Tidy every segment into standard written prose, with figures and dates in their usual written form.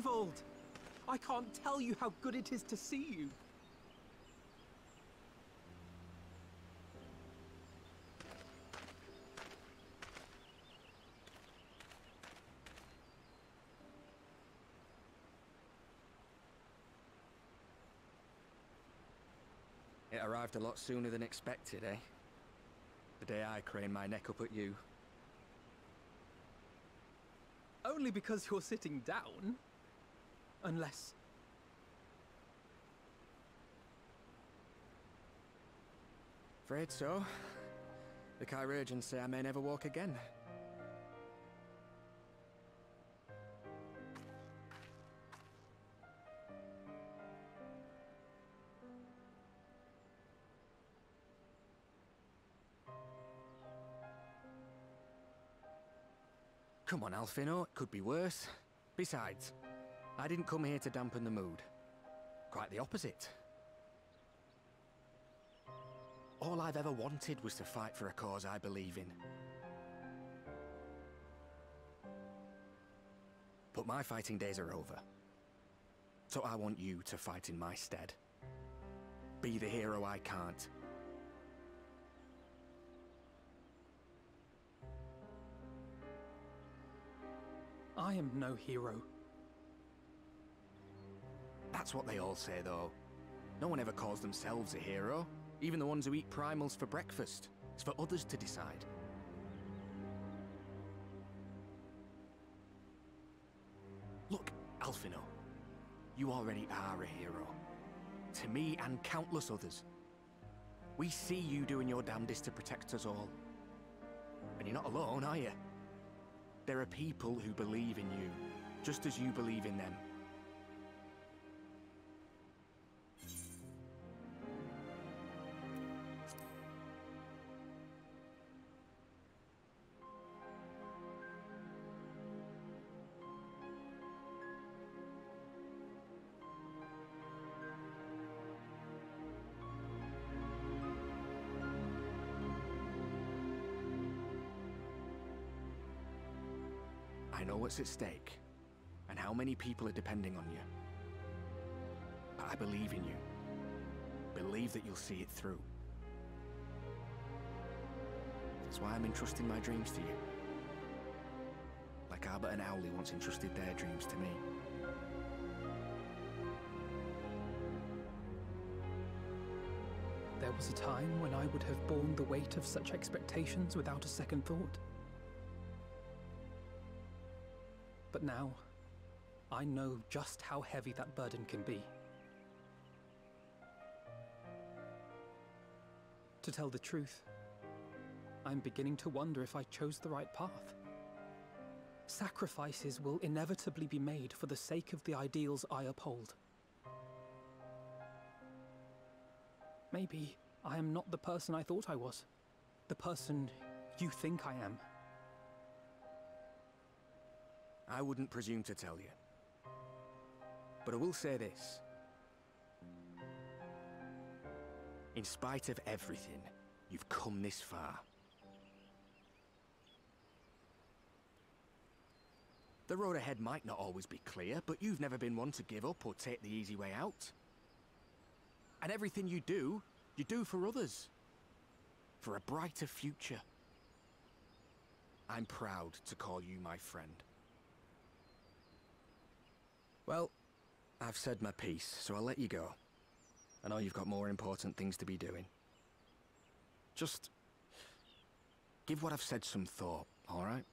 Granvold! I can't tell you how good it is to see you. It arrived a lot sooner than expected, eh? The day I craned my neck up at you. Only because you're sitting down. Unless... Afraid so. The Chirurgeons say I may never walk again. Come on, Alphino, it could be worse. Besides, I didn't come here to dampen the mood. Quite the opposite. All I've ever wanted was to fight for a cause I believe in. But my fighting days are over. So I want you to fight in my stead. Be the hero I can't. I am no hero. That's what they all say, though. No one ever calls themselves a hero. Even the ones who eat primals for breakfast. It's for others to decide. Look, Alphino. You already are a hero. To me and countless others. We see you doing your damnedest to protect us all. And you're not alone, are you? There are people who believe in you, just as you believe in them. I know what's at stake, and how many people are depending on you. But I believe in you. Believe that you'll see it through. That's why I'm entrusting my dreams to you. Like Albert and Owly once entrusted their dreams to me. There was a time when I would have borne the weight of such expectations without a second thought. But now, I know just how heavy that burden can be. To tell the truth, I'm beginning to wonder if I chose the right path. Sacrifices will inevitably be made for the sake of the ideals I uphold. Maybe I am not the person I thought I was, the person you think I am. I wouldn't presume to tell you. But I will say this. In spite of everything, you've come this far. The road ahead might not always be clear, but you've never been one to give up or take the easy way out. And everything you do for others. For a brighter future. I'm proud to call you my friend. Well, I've said my piece, so I'll let you go. I know you've got more important things to be doing. Just... give what I've said some thought, alright?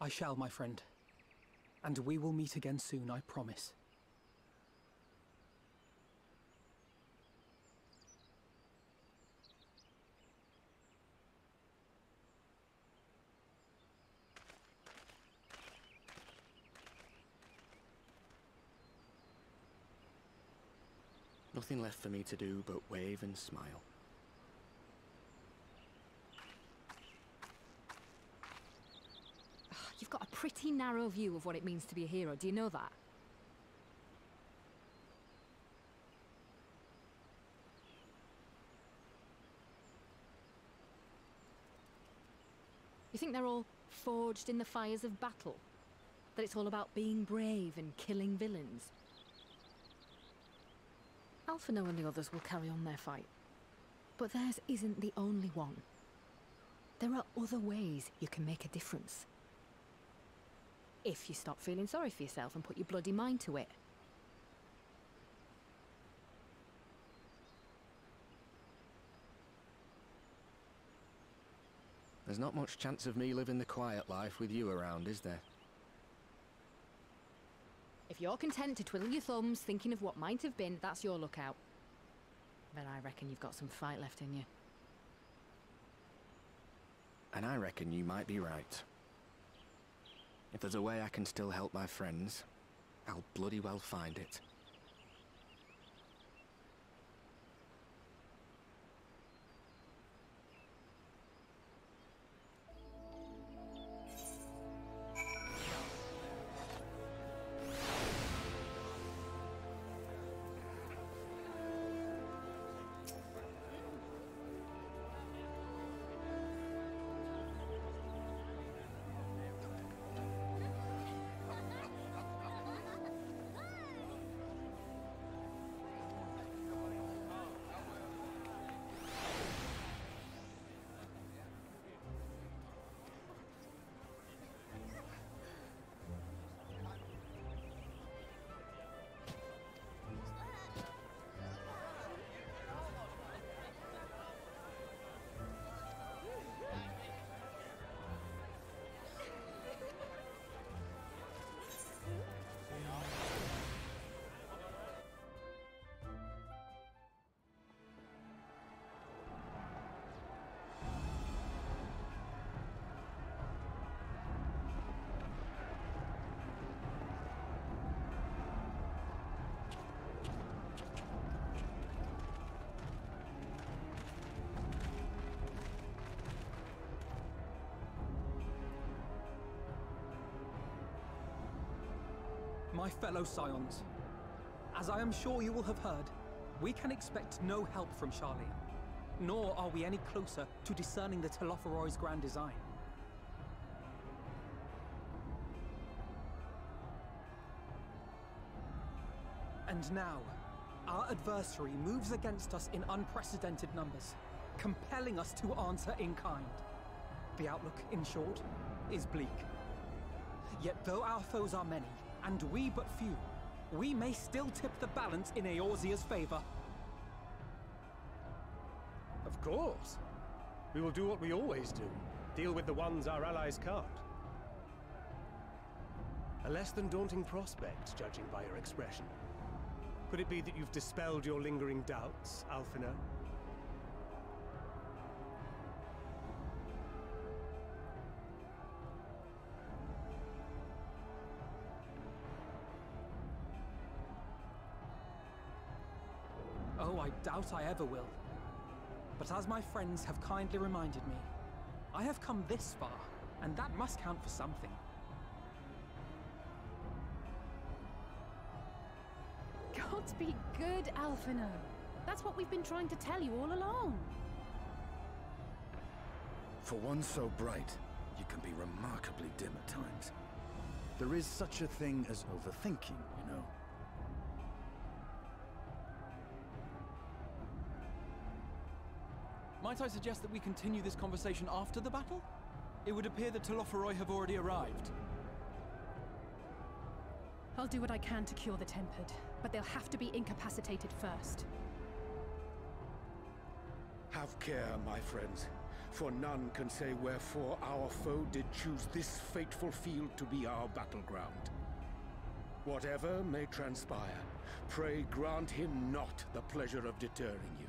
I shall, my friend. And we will meet again soon, I promise. Nothing left for me to do but wave and smile. pretty narrow view of what it means to be a hero. Do you know that? You think they're all forged in the fires of battle? That it's all about being brave and killing villains? Alphino and the others will carry on their fight. But theirs isn't the only one. There are other ways you can make a difference. If you stop feeling sorry for yourself and put your bloody mind to it. There's not much chance of me living the quiet life with you around, is there? If you're content to twiddle your thumbs thinking of what might have been, that's your lookout. But I reckon you've got some fight left in you. And I reckon you might be right. If there's a way I can still help my friends, I'll bloody well find it. My fellow Scions, as I am sure you will have heard, we can expect no help from Charlie, nor are we any closer to discerning the Telophoroi's grand design. And now, our adversary moves against us in unprecedented numbers, compelling us to answer in kind. The outlook, in short, is bleak. Yet though our foes are many, and we but few, we may still tip the balance in Eorzea's favor. Of course. We will do what we always do. Deal with the ones our allies can't. A less than daunting prospect, judging by your expression. Could it be that you've dispelled your lingering doubts, Alphina? I doubt I ever will. But as my friends have kindly reminded me, I have come this far, and that must count for something. God be good, Alphino. That's what we've been trying to tell you all along. For one so bright, you can be remarkably dim at times. There is such a thing as overthinking, you know. Might I suggest that we continue this conversation after the battle? It would appear that Telophoroi have already arrived. I'll do what I can to cure the tempered, but they'll have to be incapacitated first. Have care, my friends, for none can say wherefore our foe did choose this fateful field to be our battleground. Whatever may transpire, pray grant him not the pleasure of deterring you.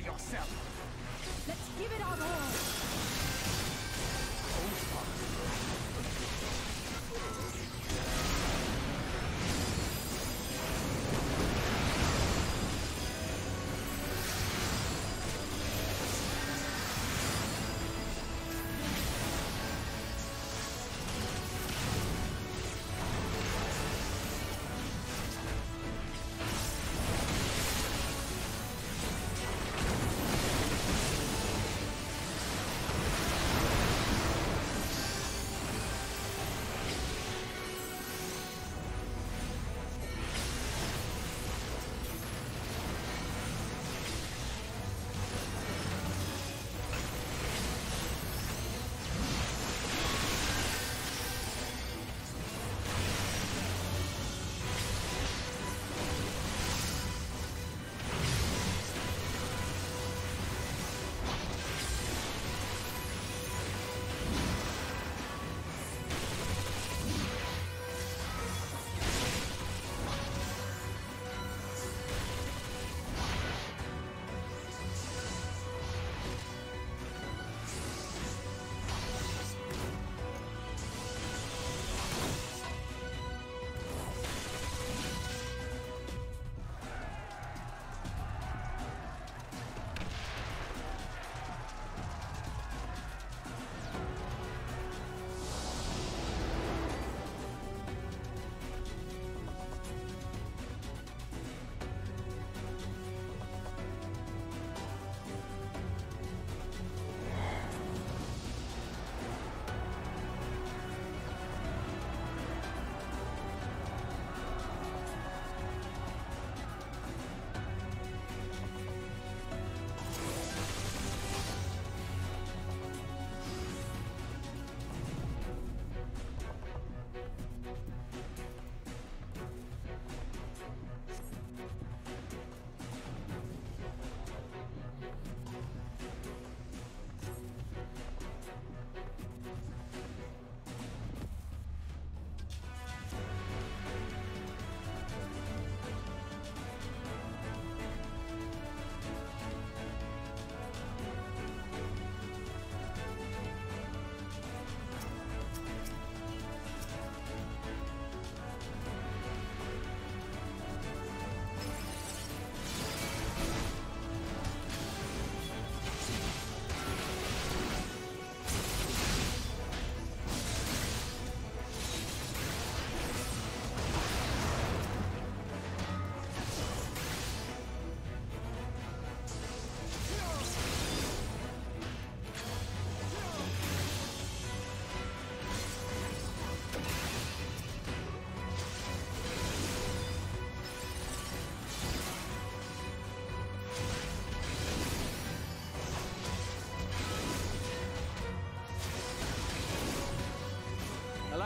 prepare yourself. Let's give it our all.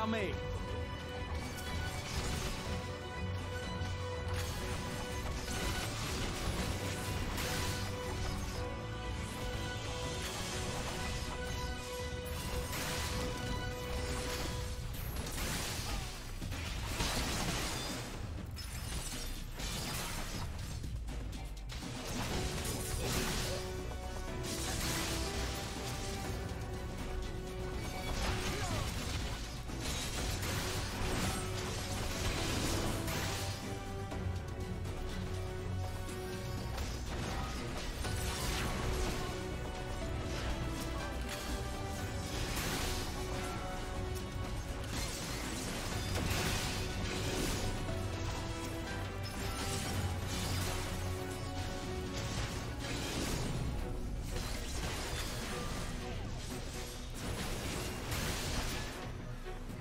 Me.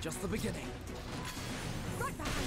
Just the beginning. Right behind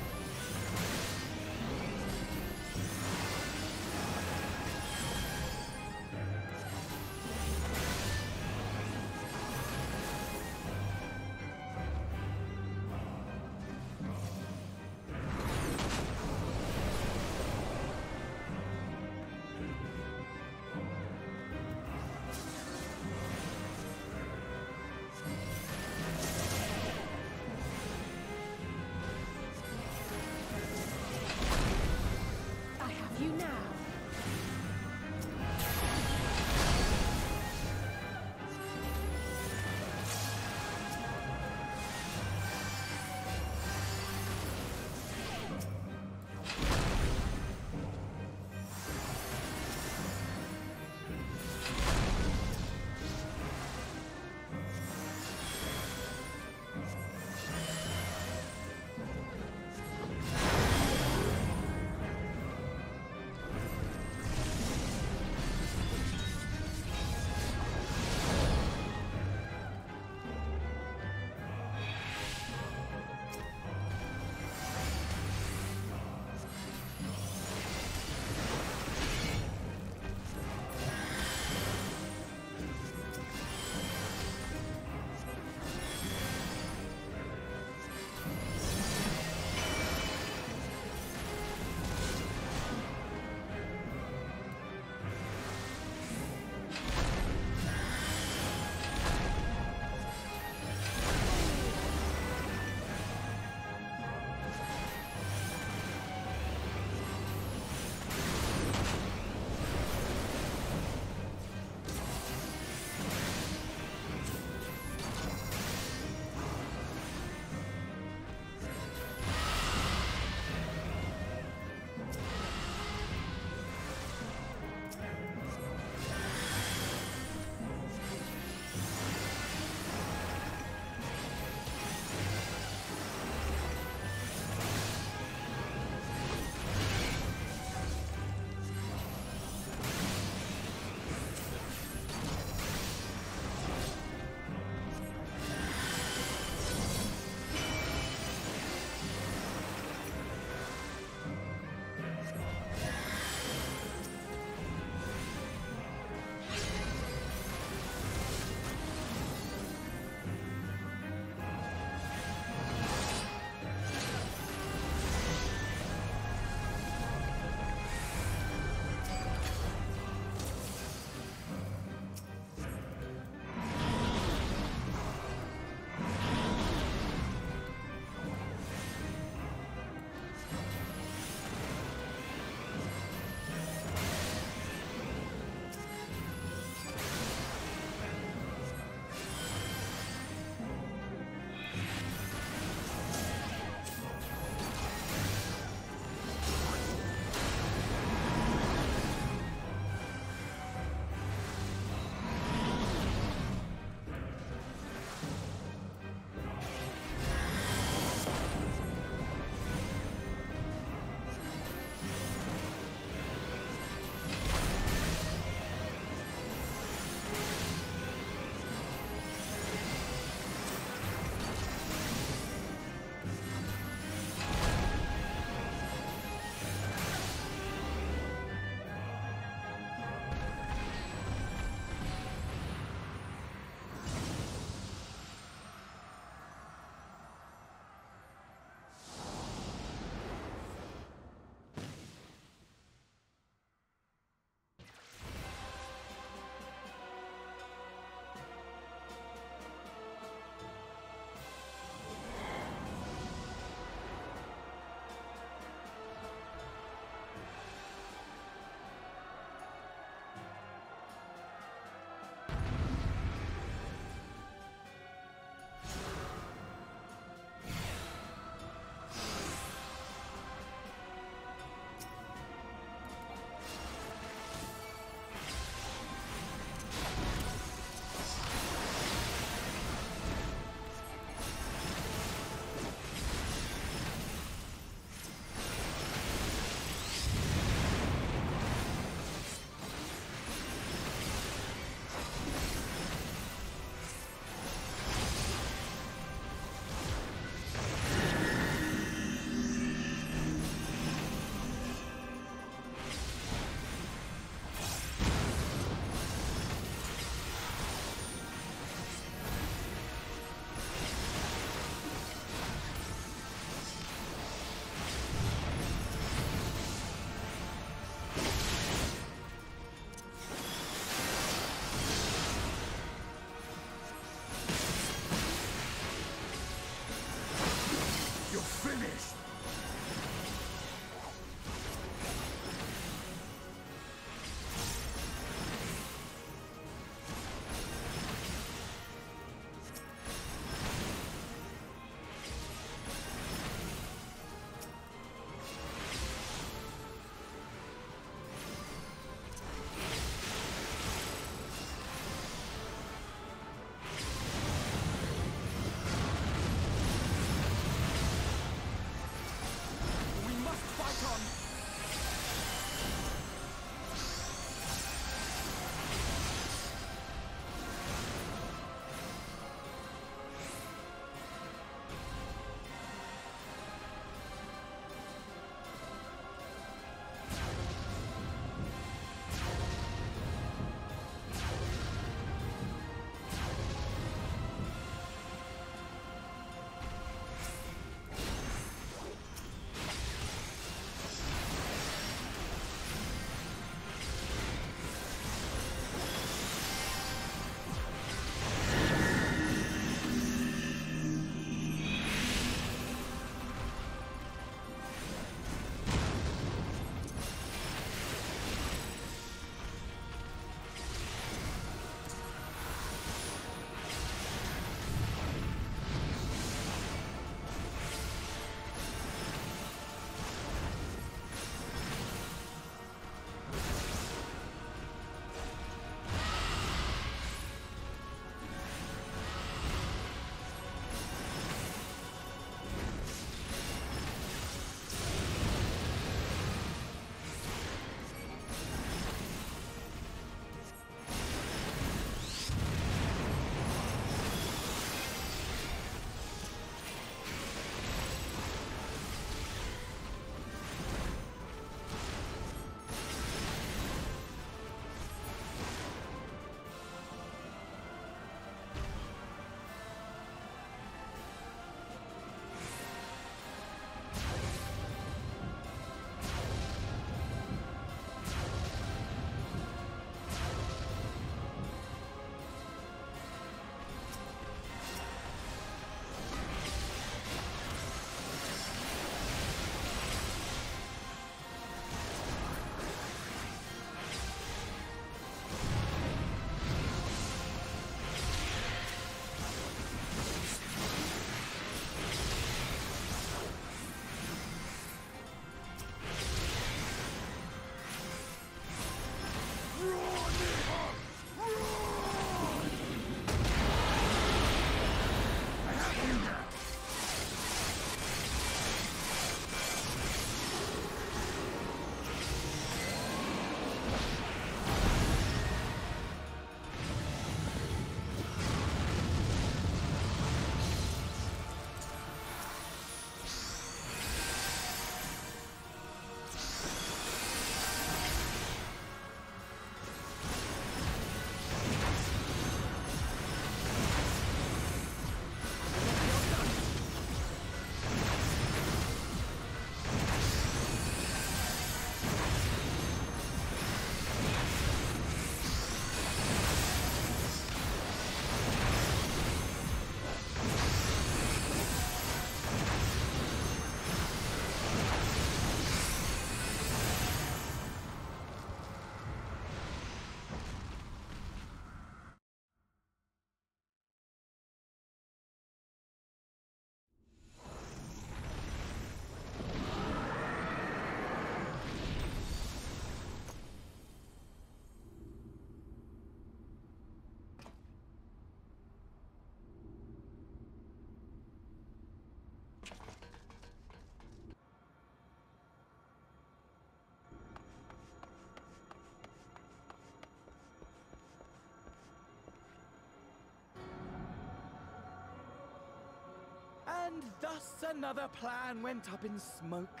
And thus another plan went up in smoke.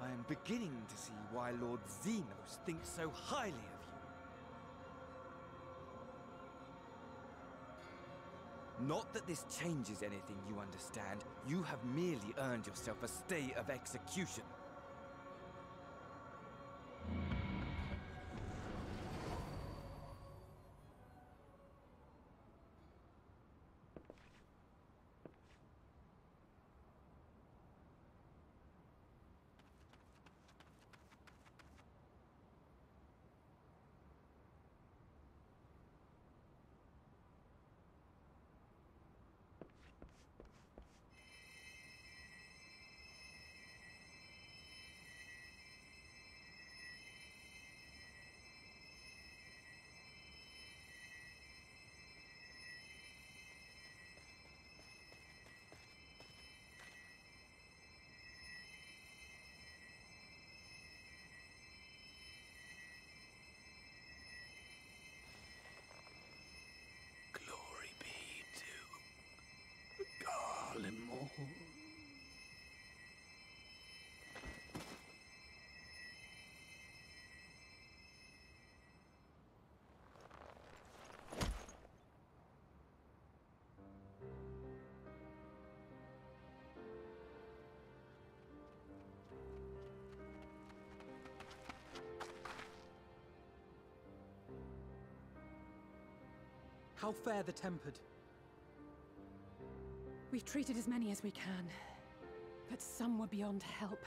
I am beginning to see why Lord Xenos thinks so highly of you. Not that this changes anything, you understand. You have merely earned yourself a stay of execution. How fare the tempered? We've treated as many as we can, but some were beyond help.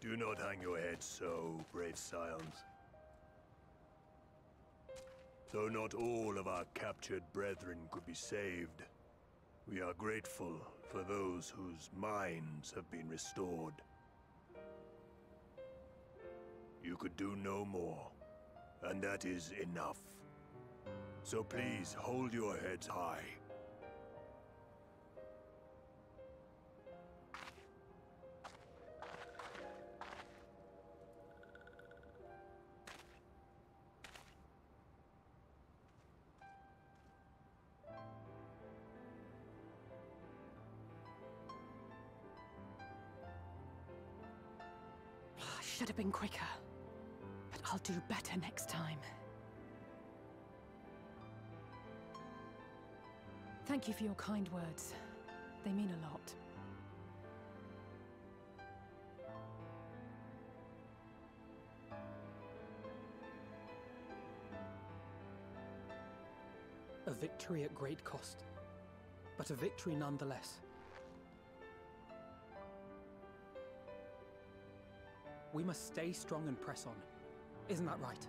Do not hang your head so, brave Scions. Though not all of our captured brethren could be saved, we are grateful for those whose minds have been restored. You could do no more, and that is enough. So please hold your heads high. Should have been quicker, but I'll do better next time. Thank you for your kind words. They mean a lot. A victory at great cost, but a victory nonetheless. We must stay strong and press on. Isn't that right?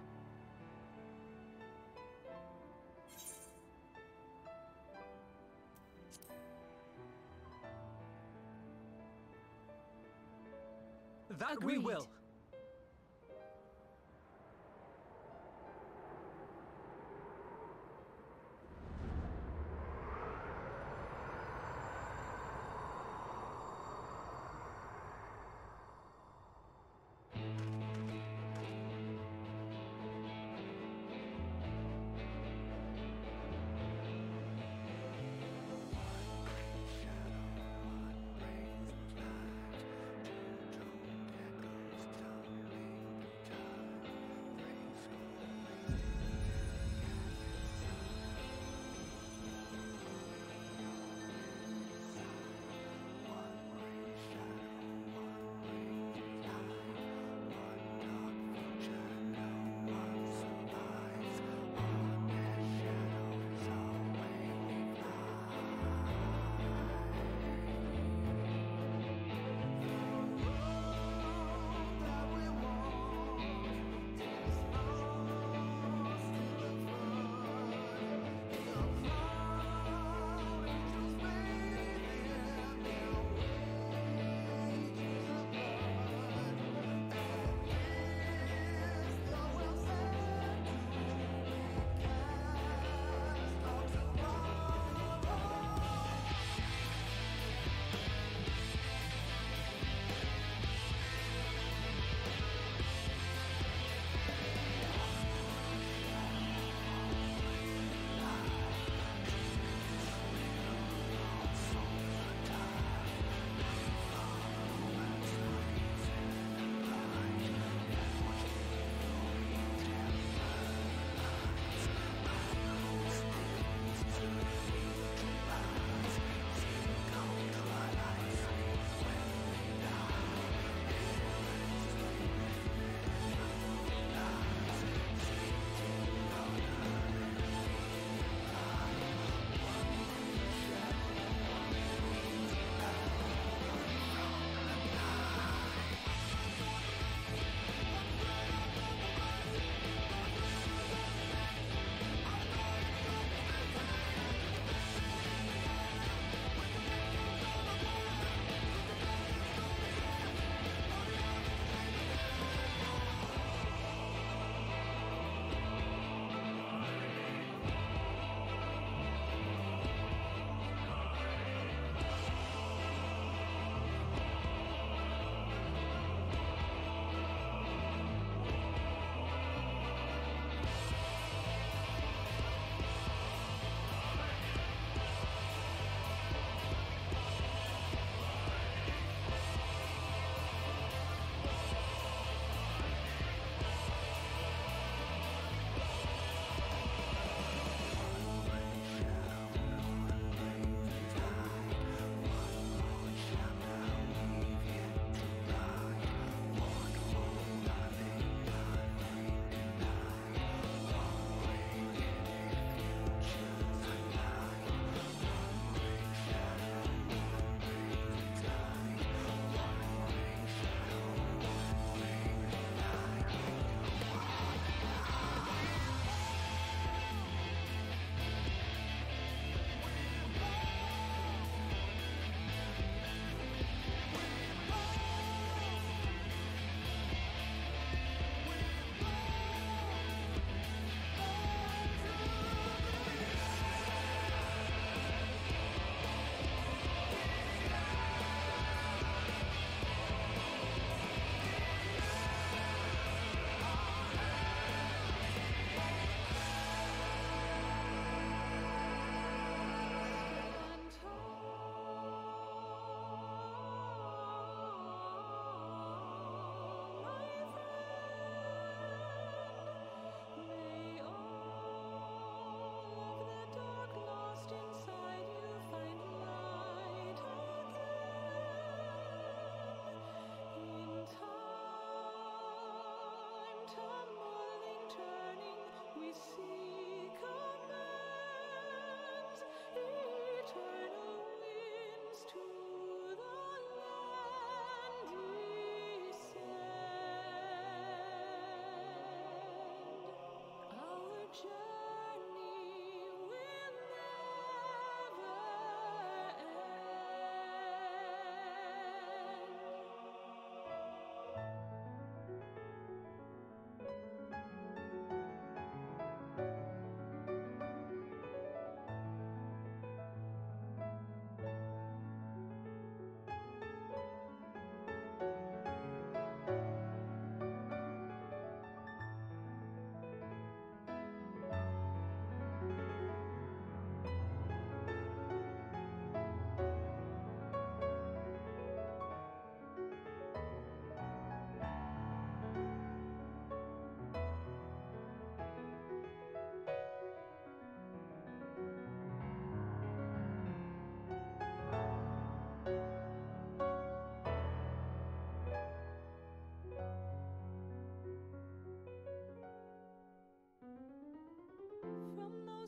That Agreed. We will!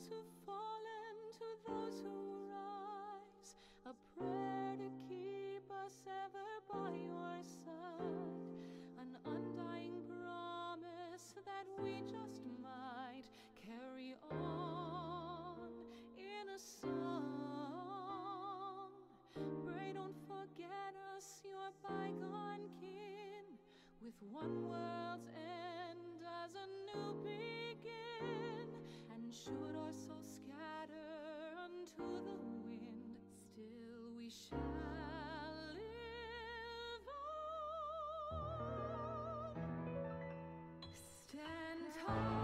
those who fall and to those who rise, a prayer to keep us ever by your side, an undying promise that we just might carry on in a song. Pray don't forget us, your bygone kin, with one world's end as a new begin. And should our souls scatter unto the wind, still we shall live on. Stand tall.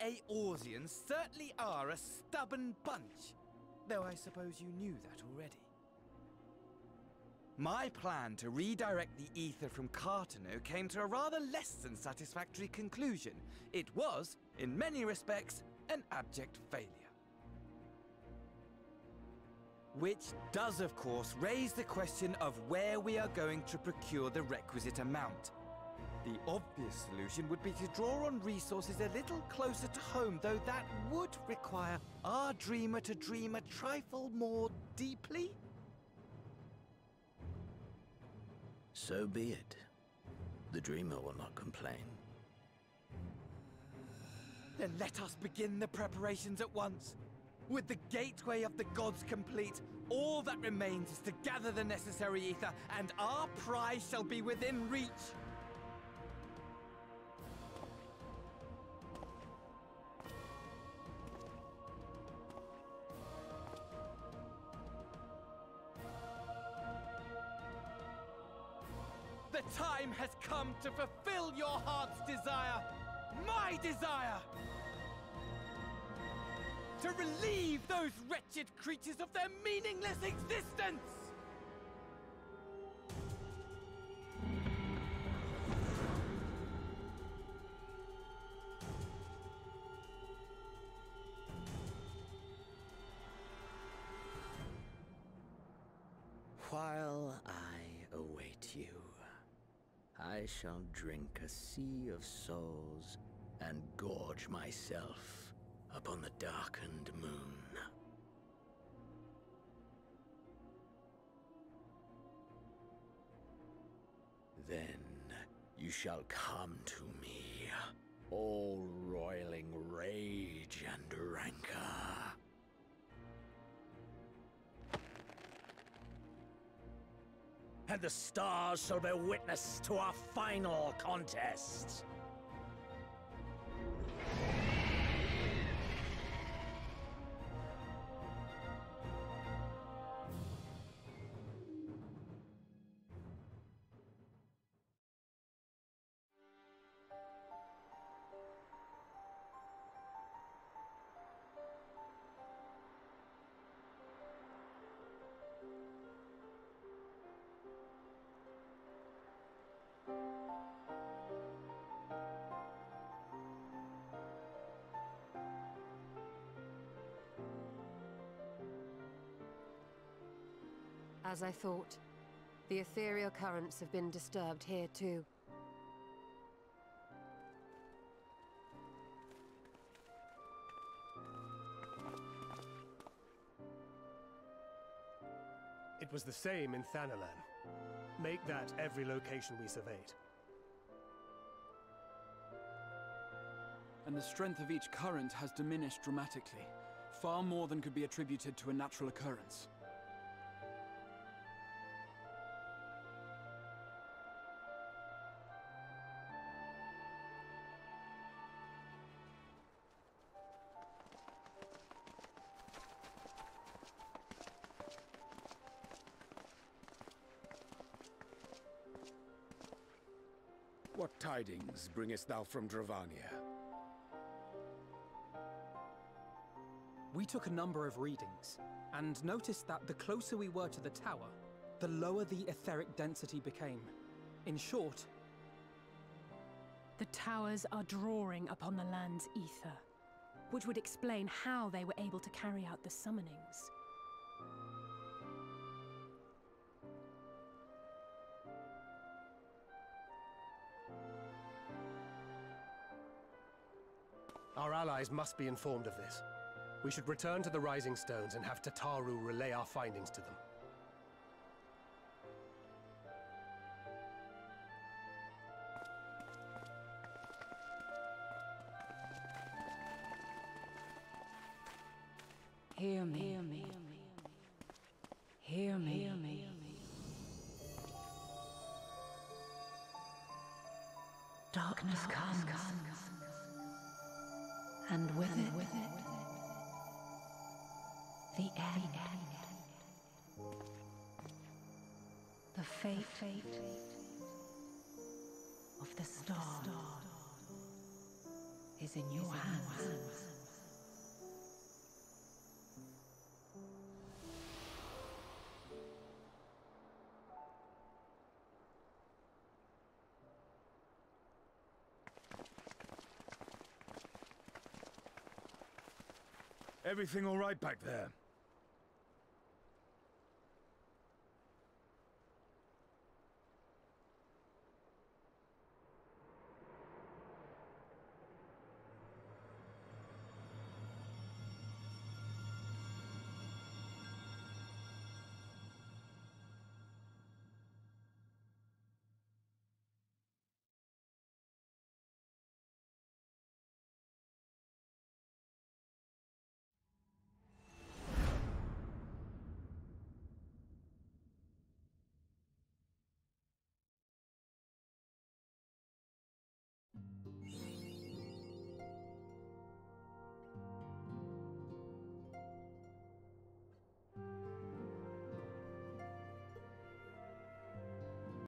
Those Aorsians certainly are a stubborn bunch, though I suppose you knew that already. My plan to redirect the ether from Cartano came to a rather less than satisfactory conclusion. It was, in many respects, an abject failure. Which does, of course, raise the question of where we are going to procure the requisite amount. The obvious solution would be to draw on resources a little closer to home, though that would require our dreamer to dream a trifle more deeply. So be it. The dreamer will not complain. Then let us begin the preparations at once. With the gateway of the gods complete, all that remains is to gather the necessary ether, and our prize shall be within reach. The time has come to fulfill your heart's desire, my desire! To relieve those wretched creatures of their meaningless existence! While I await you, I shall drink a sea of souls and gorge myself upon the darkened moon. Then you shall come to me, all roiling rage and rancor. And the stars shall bear witness to our final contest. As I thought, the ethereal currents have been disturbed here too. It was the same in Thanalan. Make that every location we surveyed. And the strength of each current has diminished dramatically, far more than could be attributed to a natural occurrence. What tidings bringest thou from Dravania? We took a number of readings, and noticed that the closer we were to the tower, the lower the etheric density became. In short... The towers are drawing upon the land's ether, which would explain how they were able to carry out the summonings. Our allies must be informed of this. We should return to the Rising Stones and have Tataru relay our findings to them. Hear me. Hear me. Hear me. Hear me. Darkness comes. And with it, the end. The fate of the star is in your hands. Everything all right back there?